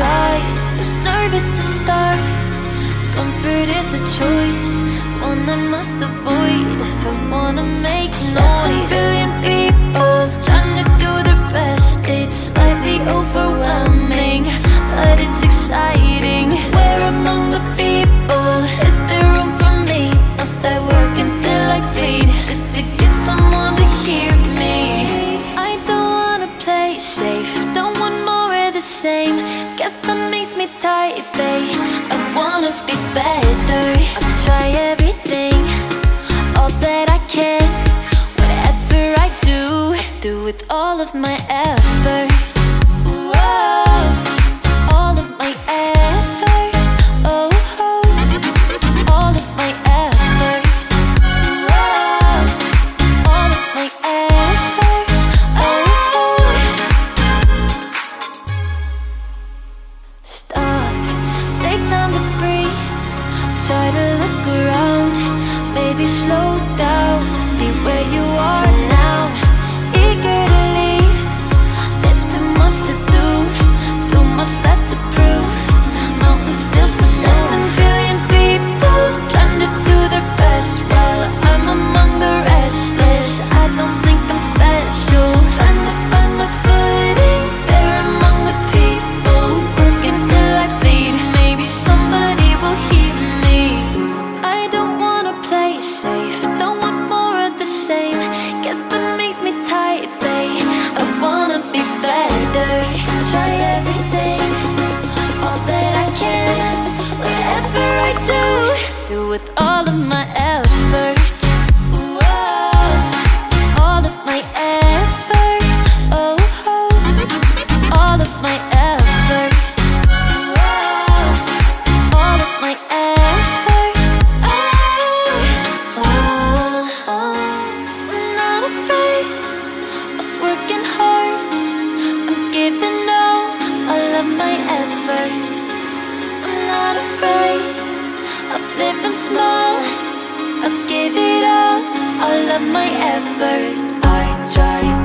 try. Was nervous to start. Comfort is a choice, one I must avoid if I wanna make noise. So 1 billion people trying to do their best. It's slightly overwhelming, but it's exciting. We're among the people. Is there room for me? I'll start working till I bleed, just to get someone to hear me. I don't wanna play safe, don't want more of the same. Guess that makes me tight, babe. I wanna be better. I try everything, all that I can. Whatever I do, do with all of my effort. Whoa, all of my effort. Oh, oh. All of my effort. Whoa, all of my effort. Oh, oh. Stop, take time to breathe. Try to look around. Baby, slow down. Be where you are now. Eager to leave. There's too much to do. Too much left to prove. Mountains still to climb. 1 billion people trying to do their best, while I'm among the restless. I don't think I'm special. Trying to find my footing. They're among the people, working till I bleed. Maybe somebody will hear me. I don't wanna play safe, don't want more of the same. Guess that makes me tight, babe. I wanna be better. Try everything, all that I can. Whatever I do, do with all of my effort. Whoa, all of my effort. Oh, oh. All of my effort. Whoa, all of my effort. Oh, oh, oh. I'm not afraid of working hard. I'm giving all of my effort. I'm not afraid of living small. I give it all of my effort. I try.